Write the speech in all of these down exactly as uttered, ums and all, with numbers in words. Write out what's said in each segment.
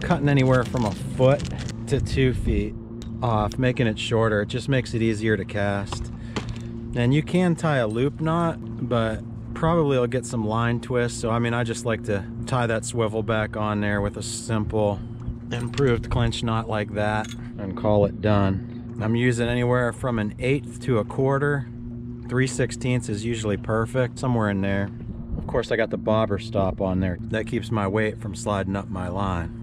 Cutting anywhere from a foot to two feet off, making it shorter. It just makes it easier to cast. And you can tie a loop knot, but probably I'll get some line twists. So I mean, I just like to tie that swivel back on there with a simple improved clinch knot like that and call it done. I'm using anywhere from an eighth to a quarter. three sixteenths is usually perfect, somewhere in there. Of course, I got the bobber stop on there. That keeps my weight from sliding up my line.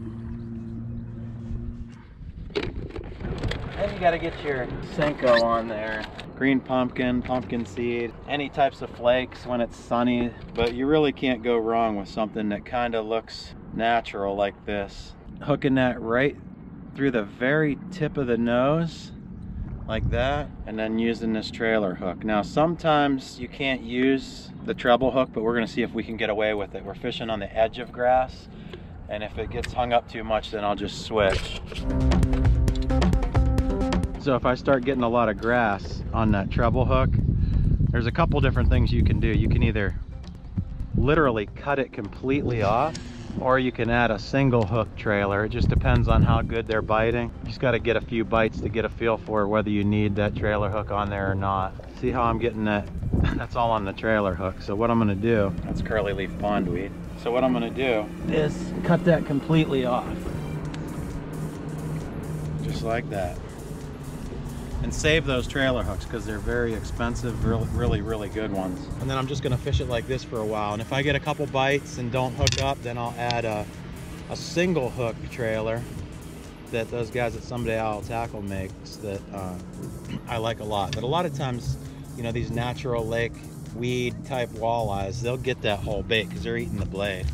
Then you gotta get your Senko on there. Green pumpkin, pumpkin seed, any types of flakes when it's sunny. But you really can't go wrong with something that kind of looks natural like this. Hooking that right through the very tip of the nose, like that, and then using this trailer hook. Now sometimes you can't use the treble hook, but we're gonna see if we can get away with it. We're fishing on the edge of grass, and if it gets hung up too much, then I'll just switch. So if I start getting a lot of grass on that treble hook, there's a couple different things you can do. You can either literally cut it completely off, or you can add a single hook trailer. It just depends on how good they're biting. You just got to get a few bites to get a feel for whether you need that trailer hook on there or not. See how I'm getting that? That's all on the trailer hook. So what I'm going to do, that's curly leaf pondweed. So what I'm going to do is cut that completely off. Just like that. And save those trailer hooks because they're very expensive, really, really, really good ones. And then I'm just gonna fish it like this for a while. And if I get a couple bites and don't hook up, then I'll add a, a single hook trailer that those guys at Someday I'll Tackle makes that uh, I like a lot. But a lot of times, you know, these natural lake weed type walleyes, they'll get that whole bait because they're eating the blade.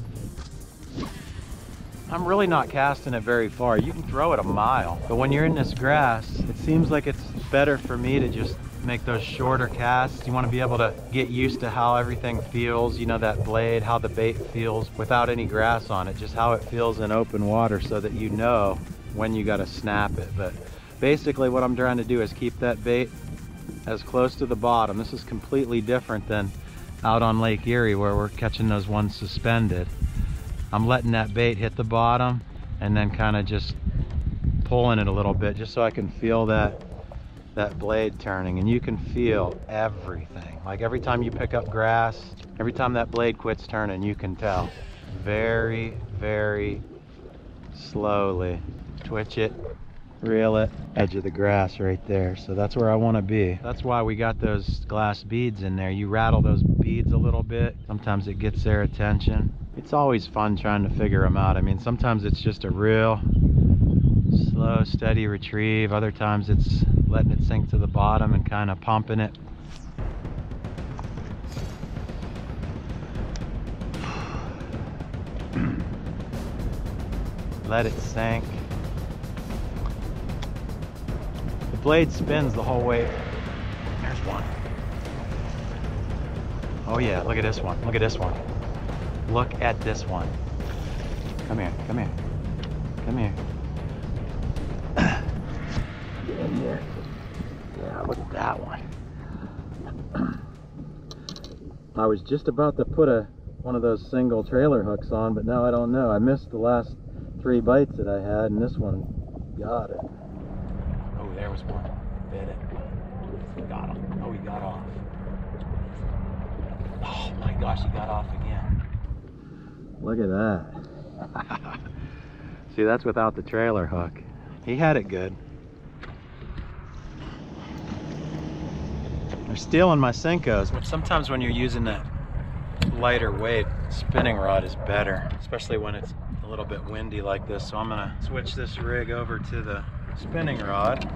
I'm really not casting it very far. You can throw it a mile, but when you're in this grass, it seems like it's better for me to just make those shorter casts. You want to be able to get used to how everything feels, you know, that blade, how the bait feels without any grass on it, just how it feels in open water so that you know when you got to snap it. But basically what I'm trying to do is keep that bait as close to the bottom. This is completely different than out on Lake Erie where we're catching those ones suspended. I'm letting that bait hit the bottom and then kind of just pulling it a little bit just so I can feel that that blade turning. And you can feel everything. Like every time you pick up grass, every time that blade quits turning, you can tell. Very, very slowly. Twitch it, reel it, edge of the grass right there. So that's where I want to be. That's why we got those glass beads in there. You rattle those beads a little bit. Sometimes it gets their attention. It's always fun trying to figure them out. I mean, sometimes it's just a real slow, steady retrieve. Other times it's letting it sink to the bottom and kind of pumping it. Let it sink. The blade spins the whole way. There's one. Oh yeah, look at this one. Look at this one. Look at this one. Come here, come here, come here. Yeah, look at that one. I was just about to put a one of those single trailer hooks on, but now I don't know. I missed the last three bites that I had, and this one got it. Oh, there was one. Bit it. Got him. Oh, he got off. Oh my gosh, he got off again. Look at that. See, that's without the trailer hook. He had it good. They're stealing my Senkos, which sometimes when you're using that lighter weight, spinning rod is better, especially when it's a little bit windy like this. So I'm gonna switch this rig over to the spinning rod.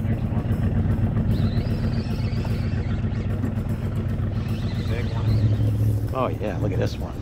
There's one. Big one. Oh yeah, look at this one.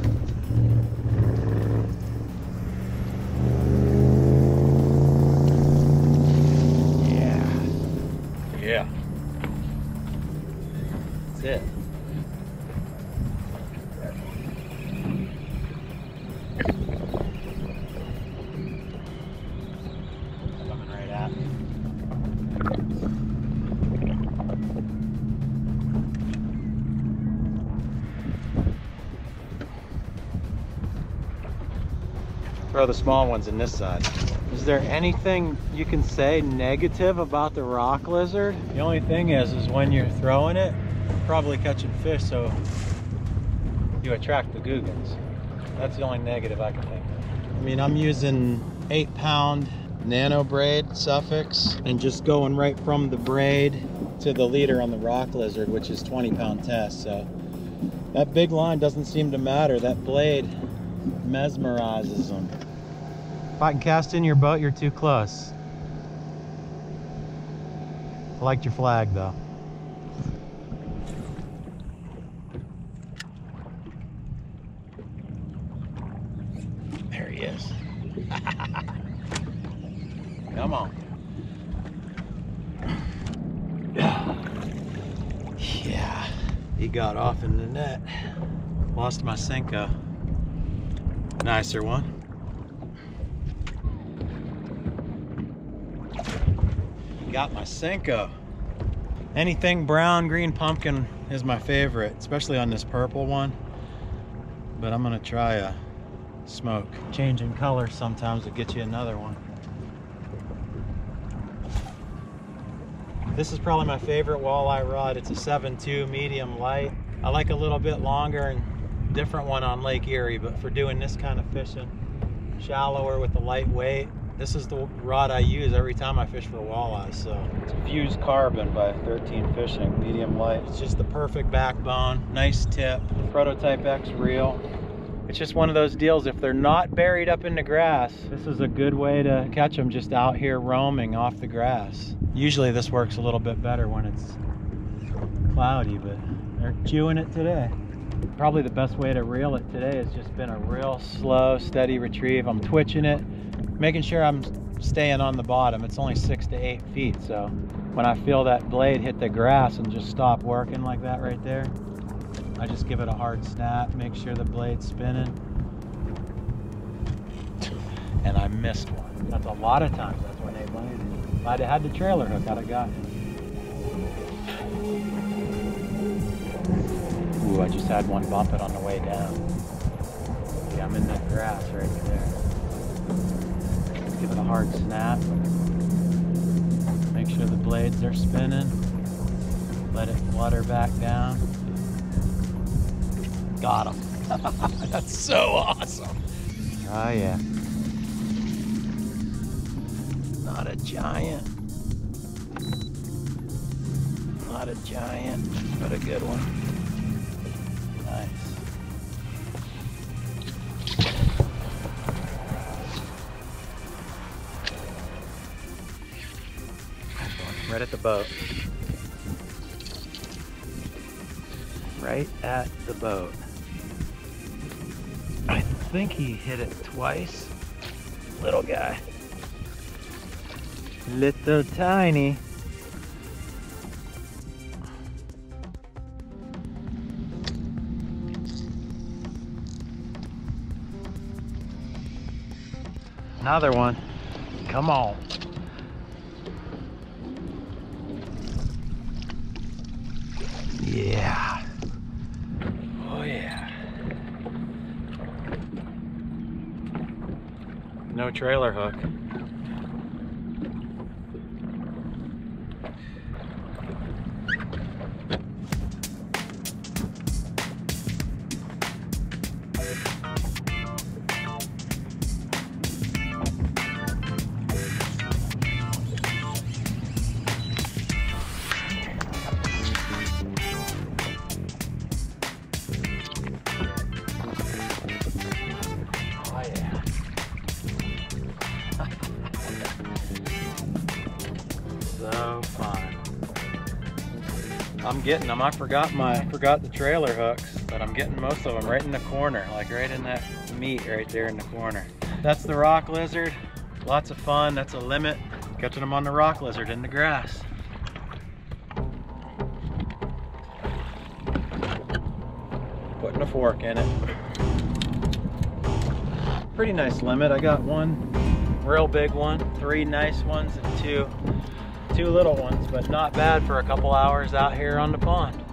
throw the small ones in this side. Is there anything you can say negative about the rock lizard? The only thing is, is when you're throwing it, you're probably catching fish, so you attract the googans. That's the only negative I can think of. I mean, I'm using eight pound nano braid suffix and just going right from the braid to the leader on the rock lizard, which is twenty pound test. So that big line doesn't seem to matter. That blade mesmerizes them. If I can cast in your boat, you're too close. I liked your flag though. There he is. Come on. Yeah, he got off in the net. Lost my Senko. Nicer one. Got my Senko. Anything brown, green, pumpkin is my favorite, especially on this purple one. But I'm gonna try a smoke. Changing color sometimes will get you another one. This is probably my favorite walleye rod. It's a seven two medium light. I like a little bit longer and different one on Lake Erie, but for doing this kind of fishing, shallower with the light weight, this is the rod I use every time I fish for walleye. So it's Fused Carbon by thirteen fishing, medium light. It's just the perfect backbone, nice tip, Prototype X reel. It's just one of those deals, if they're not buried up in the grass, this is a good way to catch them just out here roaming off the grass. Usually this works a little bit better when it's cloudy, but they're chewing it today. Probably the best way to reel it today has just been a real slow, steady retrieve. I'm twitching it, making sure I'm staying on the bottom. It's only six to eight feet, so when I feel that blade hit the grass and just stop working like that right there, I just give it a hard snap, make sure the blade's spinning, and I missed one. That's a lot of times that's when they landed. If I'd had the trailer hook, I'd have gotten it. Ooh, I just had one bump it on the way down. Yeah, I'm in that grass right there. Give it a hard snap. Make sure the blades are spinning. Let it flutter back down. Got him. That's so awesome. Oh yeah. Not a giant. Not a giant, but a good one. Nice. Right at the boat. Right at the boat. I think he hit it twice. Little guy. Little tiny. Another one. Come on. Yeah. Oh yeah. No trailer hook. I'm getting them. I forgot my, I forgot the trailer hooks, but I'm getting most of them right in the corner, like right in that meat right there in the corner. That's the rock lizard. Lots of fun. That's a limit. Catching them on the rock lizard in the grass. Putting a fork in it. Pretty nice limit. I got one real big one, three nice ones, and two. Two little ones, but not bad for a couple hours out here on the pond.